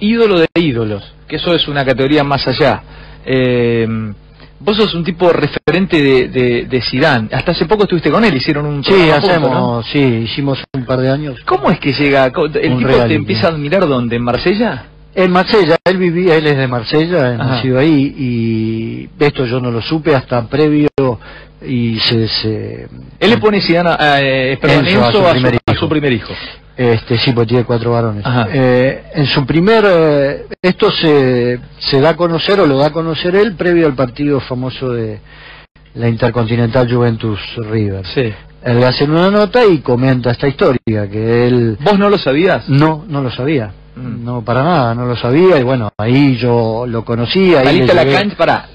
Ídolo de ídolos, que eso es una categoría más allá. Vos sos un tipo referente de Zidane. Hasta hace poco estuviste con él, hicieron un... Sí, hacemos, ¿no? Sí, hicimos un par de años. ¿Cómo es que llega? ¿El tipo te empieza a admirar dónde? ¿En Marsella? En Marsella, él es de Marsella, hemos ido ahí, y esto yo no lo supe hasta previo, y él le pone Zidane Enzo a su primer hijo. Sí, pues tiene 4 varones. En su primer... esto se da a conocer, o lo da a conocer él, previo al partido famoso de la Intercontinental Juventus River. Sí. Él le hace una nota y comenta esta historia, que él... ¿Vos no lo sabías? No, no lo sabía. No, para nada, no lo sabía, y bueno, ahí yo lo conocía. Saliste a la cancha,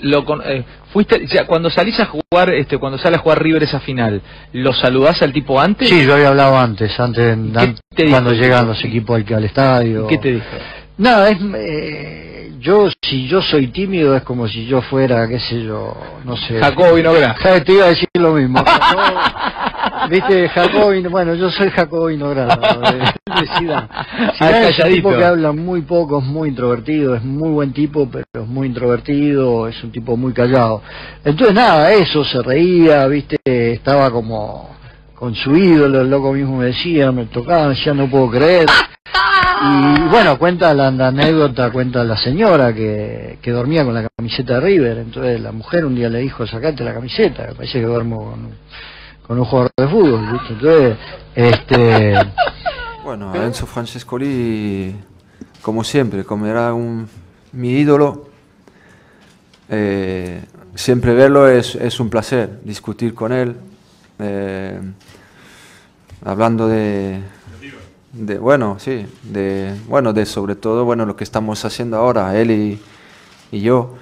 fuiste, ya, cuando salís a jugar, cuando sale a jugar River esa final, ¿lo saludás al tipo antes? Sí, yo había hablado antes cuando llegan los equipos al estadio. ¿Qué te dijo? Nada, si yo soy tímido es como si yo fuera, qué sé yo, no sé... Jacobo Inograto. Te iba a decir lo mismo. Viste, bueno, yo soy Jacobo Inograto, de Zidane. Zidane es un tipo que habla muy poco, es muy introvertido, es muy buen tipo, pero es muy introvertido, es un tipo muy callado. Entonces nada, eso, se reía, viste, estaba como con su ídolo, el loco mismo me decía, me tocaba, decía, no puedo creer. Y bueno, cuenta la anécdota, cuenta la señora que dormía con la camiseta de River, entonces la mujer un día le dijo, sacate la camiseta, me parece que duermo con un jugador de fútbol, ¿viste? Entonces, Bueno, Enzo Francescoli, como siempre, como era mi ídolo, siempre verlo es un placer, discutir con él, hablando de sobre todo, bueno, lo que estamos haciendo ahora, él y yo,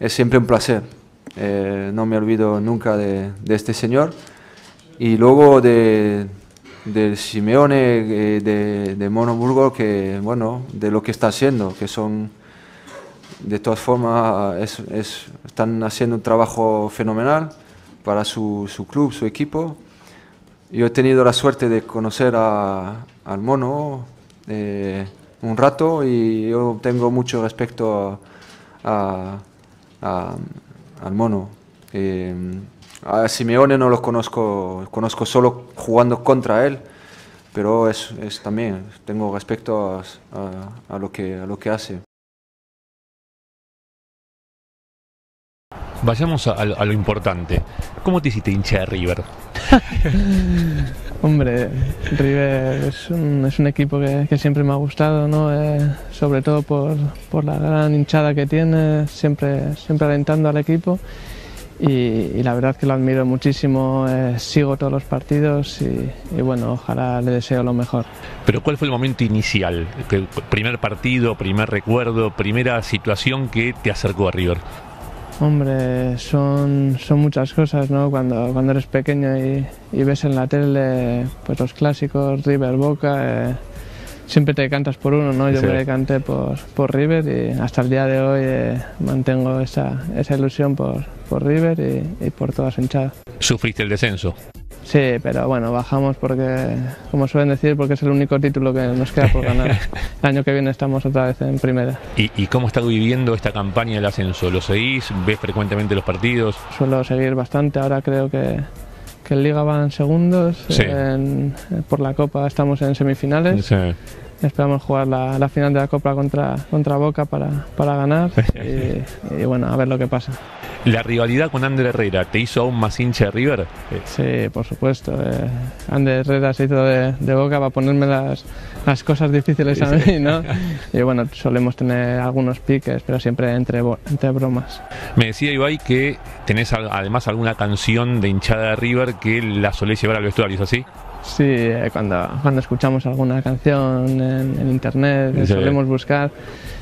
es siempre un placer. No me olvido nunca de este señor. Y luego de Simeone, de Monoburgo, que bueno, de lo que está haciendo, que son, de todas formas, están haciendo un trabajo fenomenal para su club, su equipo. Yo he tenido la suerte de conocer al Mono un rato, y yo tengo mucho respeto al Mono. A Simeone no lo conozco solo jugando contra él, pero también tengo respeto a lo que hace. Vayamos a lo importante. ¿Cómo te hiciste hincha de River? Hombre, River es un equipo que siempre me ha gustado, ¿no? Sobre todo por la gran hinchada que tiene, siempre alentando al equipo. Y la verdad que lo admiro muchísimo, sigo todos los partidos y bueno, ojalá le deseo lo mejor. Pero ¿cuál fue el momento inicial? ¿Primer partido, primer recuerdo, primera situación que te acercó a River? Hombre, son muchas cosas, ¿no? Cuando eres pequeño y ves en la tele pues los clásicos, River, Boca... siempre te cantas por uno, ¿no? Yo sí. Me decanté por River y hasta el día de hoy mantengo esa ilusión por River y por todas las hinchadas. ¿Sufriste el descenso? Sí, pero bueno, bajamos porque, como suelen decir, porque es el único título que nos queda por ganar. El año que viene estamos otra vez en primera. ¿Y cómo estás viviendo esta campaña del ascenso? ¿Lo seguís? ¿Ves frecuentemente los partidos? Suelo seguir bastante, ahora creo que en Liga van segundos, sí. Por la Copa estamos en semifinales, sí. Esperamos jugar la final de la Copa contra Boca para ganar y bueno, a ver lo que pasa. ¿La rivalidad con André Herrera te hizo aún más hincha de River? Sí, por supuesto. André Herrera se hizo de Boca para ponerme las cosas difíciles a mí, ¿no? Y bueno, solemos tener algunos piques, pero siempre entre bromas. Me decía Ibai que tenés además alguna canción de hinchada de River que la solés llevar al vestuario, ¿es así? Sí, cuando escuchamos alguna canción en internet, sí, solemos buscar,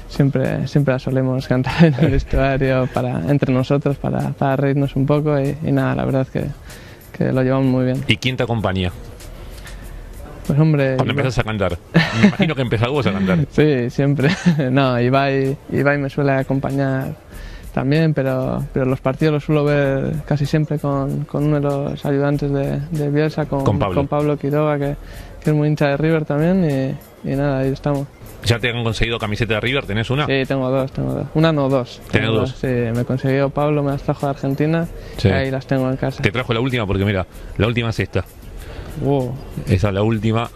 siempre la solemos cantar en el vestuario entre nosotros para reírnos un poco y nada, la verdad que lo llevamos muy bien. ¿Y quién te acompaña? Pues hombre... Cuando empezás a cantar, me imagino que empezás vos a cantar. Sí, siempre. No, Ibai me suele acompañar también, pero los partidos los suelo ver casi siempre con uno de los ayudantes de Bielsa, con Pablo Quiroga, que es muy hincha de River también, y nada, ahí estamos. ¿Ya te han conseguido camiseta de River? ¿Tenés una? Sí, tengo dos. Una no, dos. ¿Tenés dos? Sí, me consiguió Pablo, me las trajo de Argentina, sí. Y ahí las tengo en casa. Te trajo la última porque mira, la última es esta. Wow. Esa es la última.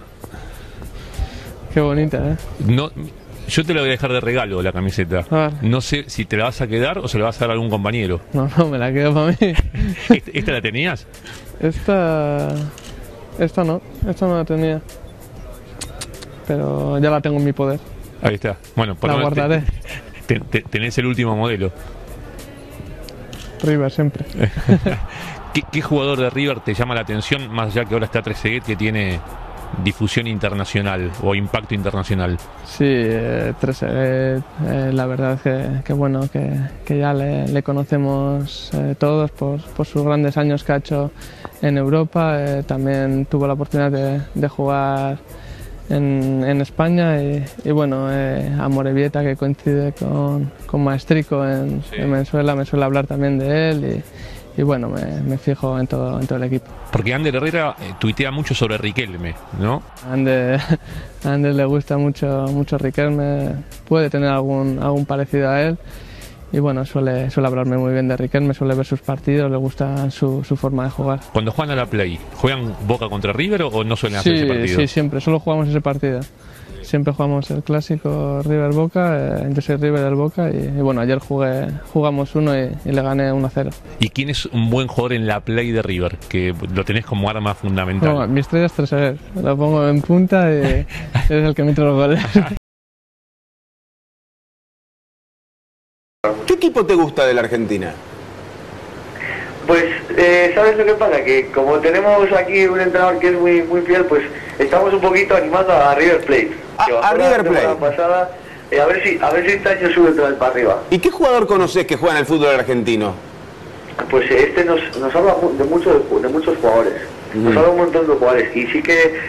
Qué bonita, ¿eh? No, yo te la voy a dejar de regalo, la camiseta. No sé si te la vas a quedar o se la vas a dar a algún compañero. No, no, me la quedo para mí. ¿Esta la tenías? Esta no la tenía. Pero ya la tengo en mi poder. Ahí está. Bueno, por la guardaré. Tenés el último modelo. River siempre. ¿Qué jugador de River te llama la atención, más allá que ahora está Treceguet, que tiene difusión internacional o impacto internacional? Sí, Treceguet, la verdad es que bueno, que ya le conocemos todos por sus grandes años que ha hecho en Europa. También tuvo la oportunidad de jugar en España y bueno, Amorebieta, que coincide con Maestrico en Venezuela, me suele hablar también de él y bueno, me fijo en todo el equipo. Porque André Herrera tuitea mucho sobre Riquelme, ¿no? A André le gusta mucho Riquelme, puede tener algún parecido a él y bueno, suele hablarme muy bien de Riquelme, suele ver sus partidos, le gusta su forma de jugar. Cuando juegan a la play, ¿juegan Boca contra River o no suelen hacer ese partido? Sí, siempre, solo jugamos ese partido. Siempre jugamos el clásico River-Boca, yo soy River del Boca y bueno, ayer jugamos uno y le gané 1-0. ¿Y quién es un buen jugador en la play de River? Que lo tenés como arma fundamental. Bueno, mi estrella es Treceguet, lo pongo en punta y eres el que me trae los goles. ¿Qué equipo te gusta de la Argentina? Pues, ¿sabes lo que pasa? Que como tenemos aquí un entrenador que es muy fiel, pues estamos un poquito animando a River Plate. A River Plate. Pasada, a ver si este año sube otra vez para arriba. ¿Y qué jugador conoces que juega en el fútbol argentino? Pues este nos habla de muchos jugadores. Nos habla un montón de jugadores. Y sí que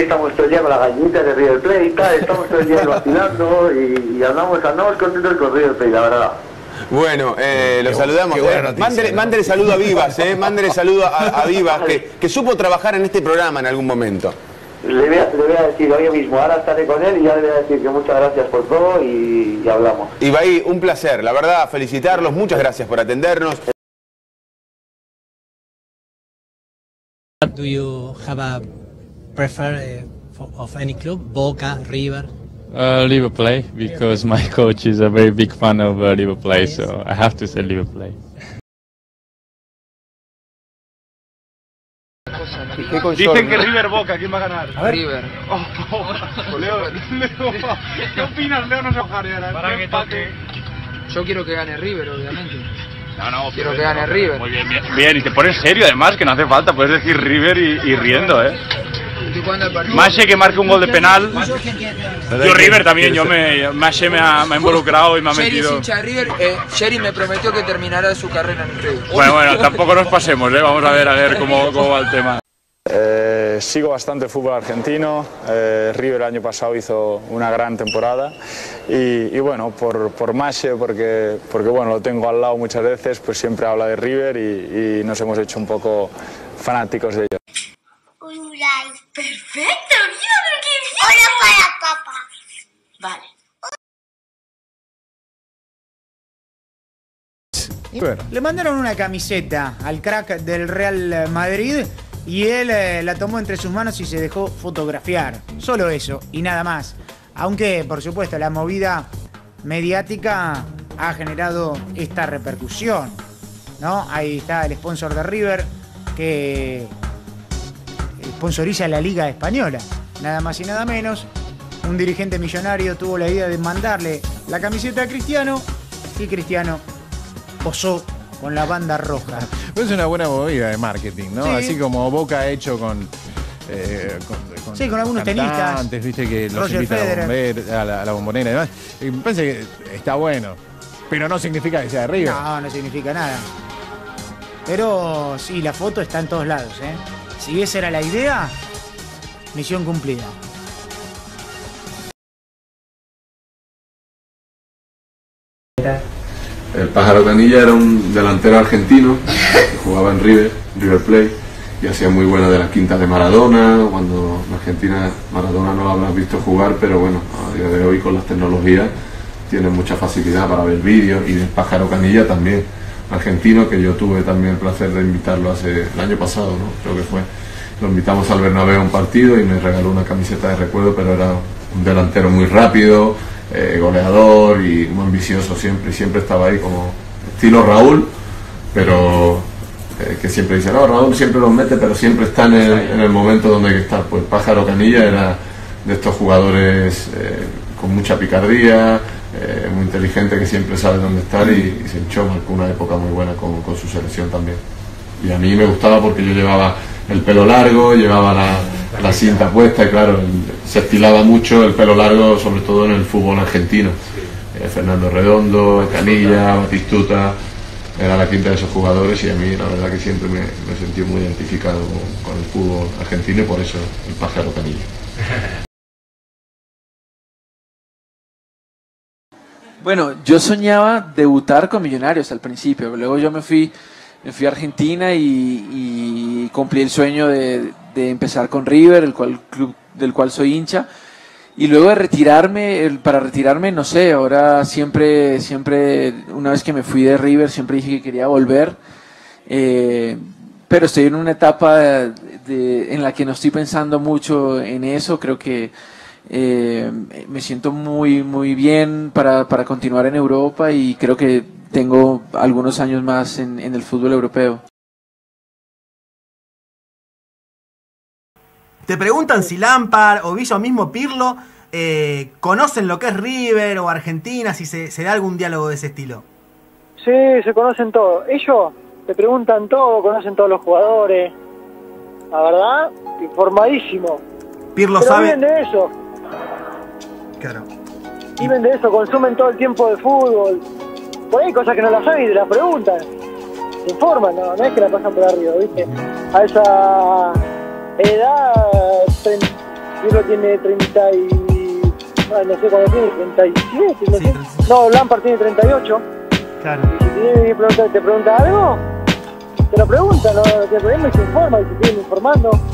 estamos todo el día con la gallinita de River Plate y tal. Estamos todo el día vacilando y andamos contentos con River Plate, la verdad. Bueno, los saludamos. Mándele saludo a Vivas, mándele saludo a Vivas, que supo trabajar en este programa en algún momento. Le voy a decir hoy mismo, ahora estaré con él y ya le voy a decir que muchas gracias por todo y hablamos. Ibai, un placer, la verdad, felicitarlos, muchas gracias por atendernos. Do you have a preference of any club, Boca, River? River Plate, because my coach is a very big fan of River Plate, so I have to say River Plate. Dicen que River Boca, ¿quién va a ganar? A ver. River. Oh, Leo, ¿qué opinas, Leo? No se ojareará. Para que empate. Yo quiero que gane River, obviamente. No, quiero que gane River. Muy bien, bien, y te pones serio además, que no hace falta, puedes decir River y riendo, ¿eh? Mashe, que marca un gol de penal. Yo River también, Mashe me ha involucrado y me ha metido. Sherry me prometió que terminará su carrera en River. Bueno, tampoco nos pasemos, vamos a ver cómo va el tema. Sigo bastante el fútbol argentino. River el año pasado hizo una gran temporada y bueno, por Mashe, porque bueno, lo tengo al lado muchas veces, pues siempre habla de River y nos hemos hecho un poco fanáticos de ellos. Perfecto, mira lo que dice. Hola para papá. Vale. Bueno. Le mandaron una camiseta al crack del Real Madrid y él la tomó entre sus manos y se dejó fotografiar. Solo eso y nada más. Aunque, por supuesto, la movida mediática ha generado esta repercusión, ¿no? Ahí está el sponsor de River que sponsoriza la Liga Española, nada más y nada menos. Un dirigente millonario tuvo la idea de mandarle la camiseta a Cristiano y Cristiano posó con la banda roja. Pero es una buena movida de marketing, ¿no? Sí. Así como Boca ha hecho con algunos tenistas. Antes viste que los invitan a la Bombonera y demás. Me parece que está bueno, pero no significa que sea de River. No significa nada. Pero sí, la foto está en todos lados, ¿eh? Si esa era la idea, misión cumplida. El Pájaro Canilla era un delantero argentino que jugaba en River Plate ya sea muy bueno de las quintas de Maradona, cuando en Argentina Maradona no lo habrás visto jugar, pero bueno, a día de hoy con las tecnologías tienen mucha facilidad para ver vídeos, y del Pájaro Canilla también, argentino, que yo tuve también el placer de invitarlo hace el año pasado, ¿no? Creo que fue. Lo invitamos al Bernabéu a un partido y me regaló una camiseta de recuerdo, pero era un delantero muy rápido, goleador y muy ambicioso siempre, y siempre estaba ahí como estilo Raúl, pero que siempre dice, no, Raúl siempre los mete, pero siempre está en el momento donde hay que estar. Pues Pájaro Canilla era de estos jugadores con mucha picardía, muy inteligente, que siempre sabe dónde estar, y se hinchó, marcó una época muy buena con su selección también. Y a mí me gustaba porque yo llevaba el pelo largo, llevaba la cinta puesta, y claro, se estilaba mucho el pelo largo, sobre todo en el fútbol argentino. Fernando Redondo, Canilla, Batistuta, era la quinta de esos jugadores, y a mí la verdad que siempre me sentí muy identificado con el fútbol argentino, y por eso el Pájaro Canilla. Bueno, yo soñaba debutar con Millonarios al principio, luego yo me fui a Argentina y cumplí el sueño de empezar con River, del cual soy hincha, y luego de retirarme, no sé, ahora siempre, una vez que me fui de River, siempre dije que quería volver, pero estoy en una etapa en la que no estoy pensando mucho en eso. Creo que me siento muy bien para continuar en Europa, y creo que tengo algunos años más en el fútbol europeo. Te preguntan si Lampard o Villa o mismo Pirlo conocen lo que es River o Argentina, si se da algún diálogo de ese estilo. Sí, se conocen todo. Ellos te preguntan todo, conocen todos los jugadores. La verdad, informadísimo. Pirlo pero sabe. Viven de eso. Claro. Viven de eso, consumen todo el tiempo de fútbol. Por ahí hay cosas que no las saben y te las preguntan. Se informan, no es que la pasan por arriba, ¿viste? A esa edad, Pirlo tiene 30 y... no sé cuándo tiene, 37, no sé. No, Lampard tiene 38. Claro. Y si te pregunta algo, te lo preguntan, no te problema, y se informa, y se siguen informando.